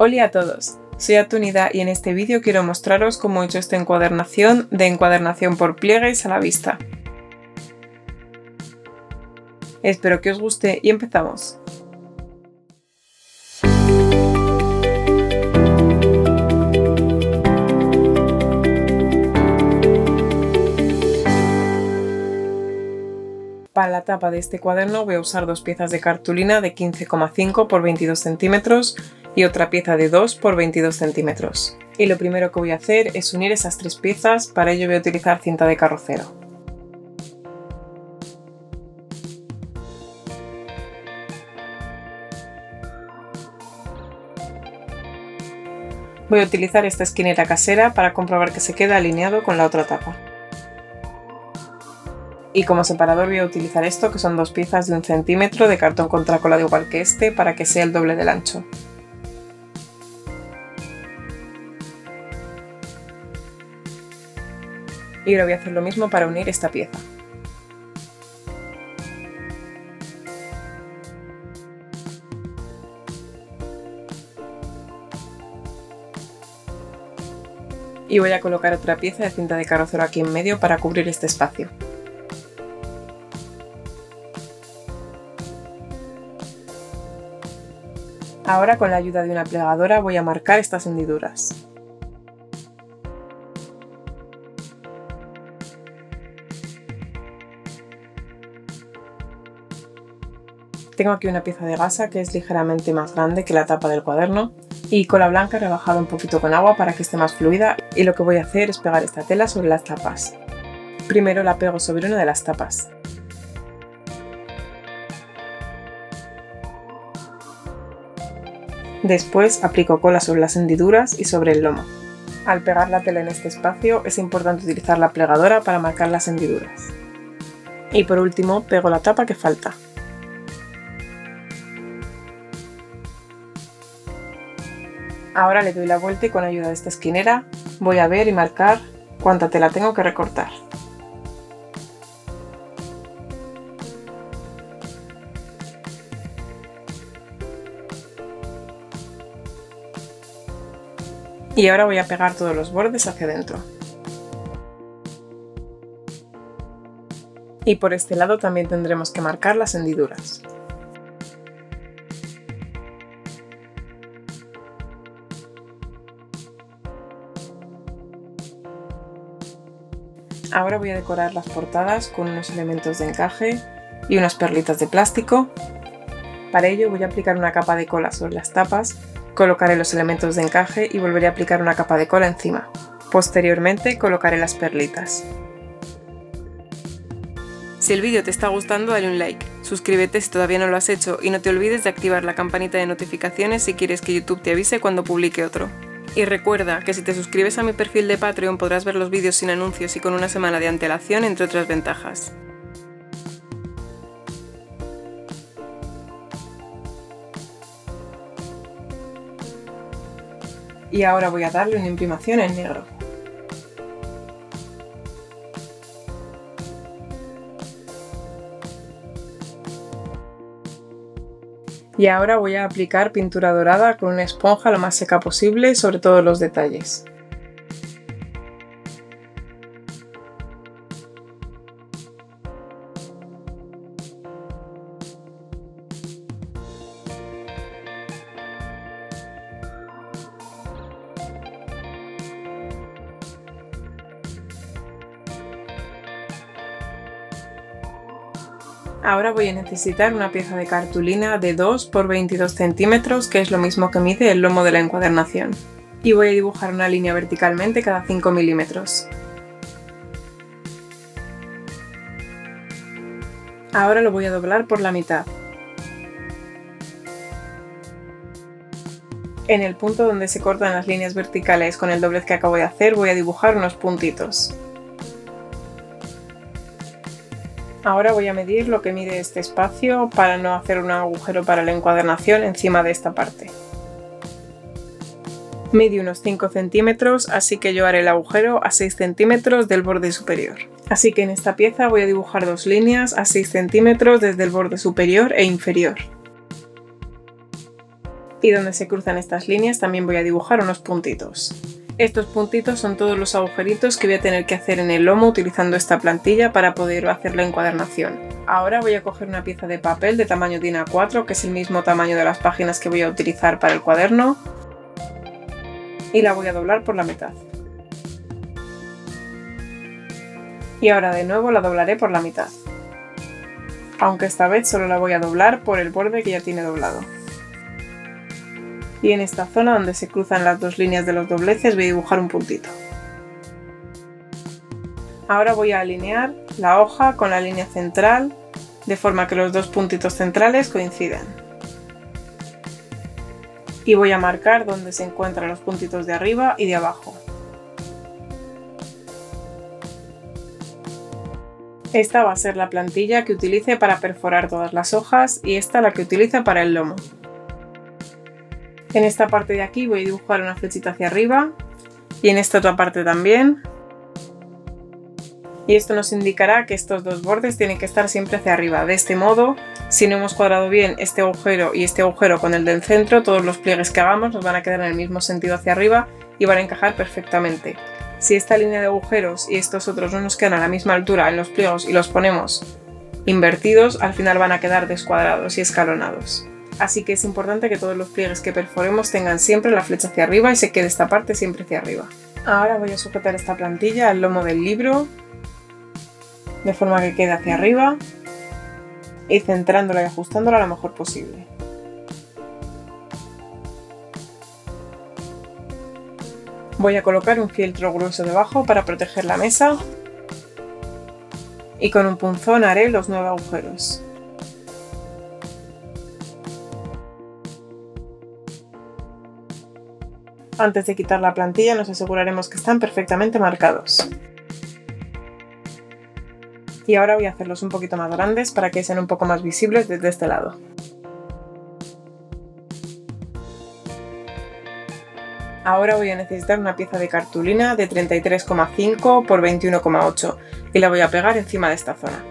Hola a todos, soy Atunida y en este vídeo quiero mostraros cómo he hecho esta encuadernación de encuadernación por pliegues a la vista. Espero que os guste y empezamos. Para la tapa de este cuaderno voy a usar dos piezas de cartulina de 15,5 por 22 centímetros y otra pieza de 2 por 22 centímetros. Y lo primero que voy a hacer es unir esas tres piezas, para ello voy a utilizar cinta de carrocero. Voy a utilizar esta esquinera casera para comprobar que se queda alineado con la otra tapa. Y como separador voy a utilizar esto, que son dos piezas de 1 centímetro de cartón contracolado igual que este, para que sea el doble del ancho. Y ahora voy a hacer lo mismo para unir esta pieza. Y voy a colocar otra pieza de cinta de carrocero aquí en medio para cubrir este espacio. Ahora, con la ayuda de una plegadora, voy a marcar estas hendiduras. Tengo aquí una pieza de gasa que es ligeramente más grande que la tapa del cuaderno y cola blanca rebajada un poquito con agua para que esté más fluida, y lo que voy a hacer es pegar esta tela sobre las tapas. Primero la pego sobre una de las tapas. Después aplico cola sobre las hendiduras y sobre el lomo. Al pegar la tela en este espacio es importante utilizar la plegadora para marcar las hendiduras. Y por último pego la tapa que falta. Ahora le doy la vuelta y con ayuda de esta esquinera voy a ver y marcar cuánta tela tengo que recortar. Y ahora voy a pegar todos los bordes hacia adentro. Y por este lado también tendremos que marcar las hendiduras. Ahora voy a decorar las portadas con unos elementos de encaje y unas perlitas de plástico. Para ello voy a aplicar una capa de cola sobre las tapas. Colocaré los elementos de encaje y volveré a aplicar una capa de cola encima. Posteriormente colocaré las perlitas. Si el vídeo te está gustando, dale un like, suscríbete si todavía no lo has hecho y no te olvides de activar la campanita de notificaciones si quieres que YouTube te avise cuando publique otro. Y recuerda que si te suscribes a mi perfil de Patreon podrás ver los vídeos sin anuncios y con una semana de antelación, entre otras ventajas. Y ahora voy a darle una imprimación en negro. Y ahora voy a aplicar pintura dorada con una esponja lo más seca posible sobre todos los detalles. Ahora voy a necesitar una pieza de cartulina de 2 por 22 centímetros, que es lo mismo que mide el lomo de la encuadernación. Y voy a dibujar una línea verticalmente cada 5 milímetros. Ahora lo voy a doblar por la mitad. En el punto donde se cortan las líneas verticales con el doblez que acabo de hacer voy a dibujar unos puntitos. Ahora voy a medir lo que mide este espacio para no hacer un agujero para la encuadernación encima de esta parte. Mide unos 5 centímetros, así que yo haré el agujero a 6 centímetros del borde superior. Así que en esta pieza voy a dibujar dos líneas a 6 centímetros desde el borde superior e inferior. y donde se cruzan estas líneas también voy a dibujar unos puntitos. Estos puntitos son todos los agujeritos que voy a tener que hacer en el lomo utilizando esta plantilla para poder hacer la encuadernación. Ahora voy a coger una pieza de papel de tamaño DIN A4, que es el mismo tamaño de las páginas que voy a utilizar para el cuaderno, y la voy a doblar por la mitad. Y ahora de nuevo la doblaré por la mitad, aunque esta vez solo la voy a doblar por el borde que ya tiene doblado. Y en esta zona donde se cruzan las dos líneas de los dobleces voy a dibujar un puntito. Ahora voy a alinear la hoja con la línea central de forma que los dos puntitos centrales coincidan. Y voy a marcar donde se encuentran los puntitos de arriba y de abajo. Esta va a ser la plantilla que utilice para perforar todas las hojas y esta la que utilice para el lomo. En esta parte de aquí voy a dibujar una flechita hacia arriba y en esta otra parte también. Y esto nos indicará que estos dos bordes tienen que estar siempre hacia arriba. De este modo, si no hemos cuadrado bien este agujero y este agujero con el del centro, todos los pliegues que hagamos nos van a quedar en el mismo sentido hacia arriba y van a encajar perfectamente. Si esta línea de agujeros y estos otros no nos quedan a la misma altura en los pliegos y los ponemos invertidos, al final van a quedar descuadrados y escalonados. Así que es importante que todos los pliegues que perforemos tengan siempre la flecha hacia arriba y se quede esta parte siempre hacia arriba. Ahora voy a sujetar esta plantilla al lomo del libro, de forma que quede hacia arriba y centrándola y ajustándola lo mejor posible. Voy a colocar un fieltro grueso debajo para proteger la mesa y con un punzón haré los 9 agujeros. Antes de quitar la plantilla nos aseguraremos que están perfectamente marcados. Y ahora voy a hacerlos un poquito más grandes para que sean un poco más visibles desde este lado. Ahora voy a necesitar una pieza de cartulina de 33,5 por 21,8 y la voy a pegar encima de esta zona.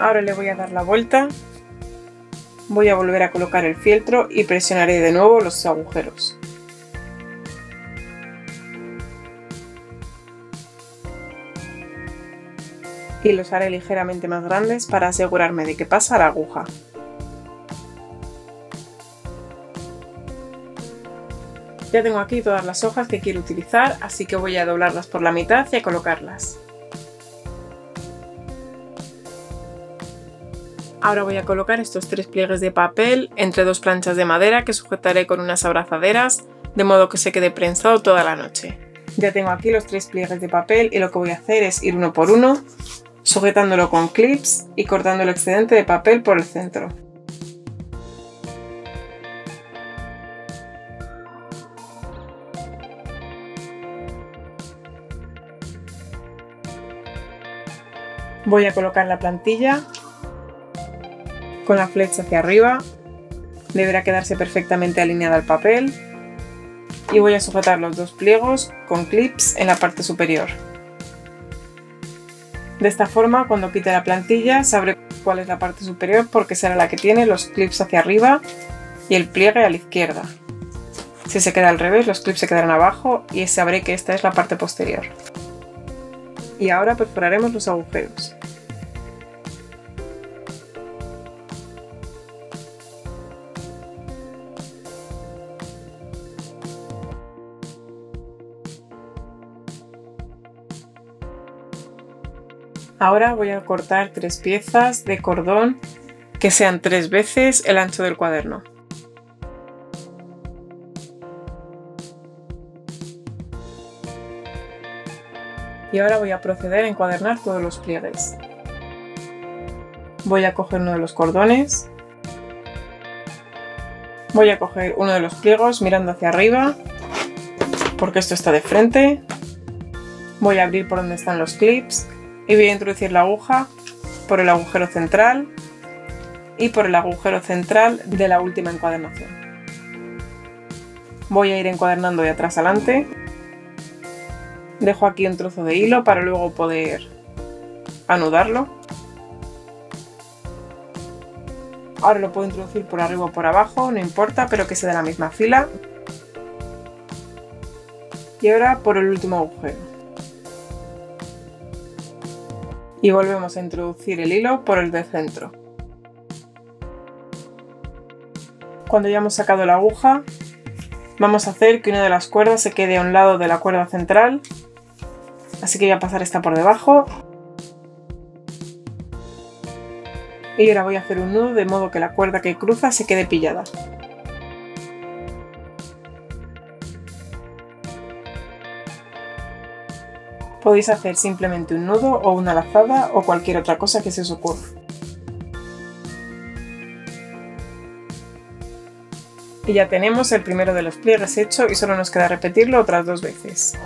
Ahora le voy a dar la vuelta, voy a volver a colocar el fieltro y presionaré de nuevo los agujeros. Y los haré ligeramente más grandes para asegurarme de que pasa la aguja. Ya tengo aquí todas las hojas que quiero utilizar, así que voy a doblarlas por la mitad y a colocarlas. Ahora voy a colocar estos 3 pliegues de papel entre 2 planchas de madera que sujetaré con unas abrazaderas, de modo que se quede prensado toda la noche. Ya tengo aquí los 3 pliegues de papel y lo que voy a hacer es ir uno por uno, sujetándolo con clips y cortando el excedente de papel por el centro. Voy a colocar la plantilla con la flecha hacia arriba, deberá quedarse perfectamente alineada al papel y voy a sujetar los 2 pliegos con clips en la parte superior. De esta forma, cuando quite la plantilla sabré cuál es la parte superior porque será la que tiene los clips hacia arriba y el pliegue a la izquierda. Si se queda al revés, los clips se quedarán abajo y sabré que esta es la parte posterior. Y ahora perforaremos los agujeros. Ahora voy a cortar 3 piezas de cordón que sean 3 veces el ancho del cuaderno. Y ahora voy a proceder a encuadernar todos los pliegues. Voy a coger uno de los cordones. Voy a coger uno de los pliegos mirando hacia arriba, porque esto está de frente. Voy a abrir por donde están los clips. Y voy a introducir la aguja por el agujero central y por el agujero central de la última encuadernación. Voy a ir encuadernando de atrás adelante. Dejo aquí un trozo de hilo para luego poder anudarlo. Ahora lo puedo introducir por arriba o por abajo, no importa, pero que sea de la misma fila. Y ahora por el último agujero. Y volvemos a introducir el hilo por el del centro. Cuando ya hemos sacado la aguja, vamos a hacer que una de las cuerdas se quede a un lado de la cuerda central. Así que voy a pasar esta por debajo. Y ahora voy a hacer un nudo de modo que la cuerda que cruza se quede pillada. Podéis hacer simplemente un nudo o una lazada o cualquier otra cosa que se os ocurra. Y ya tenemos el primero de los pliegues hecho y solo nos queda repetirlo otras dos veces.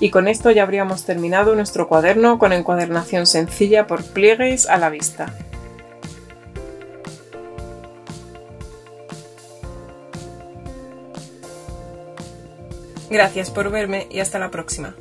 Y con esto ya habríamos terminado nuestro cuaderno con encuadernación sencilla por pliegues a la vista. Gracias por verme y hasta la próxima.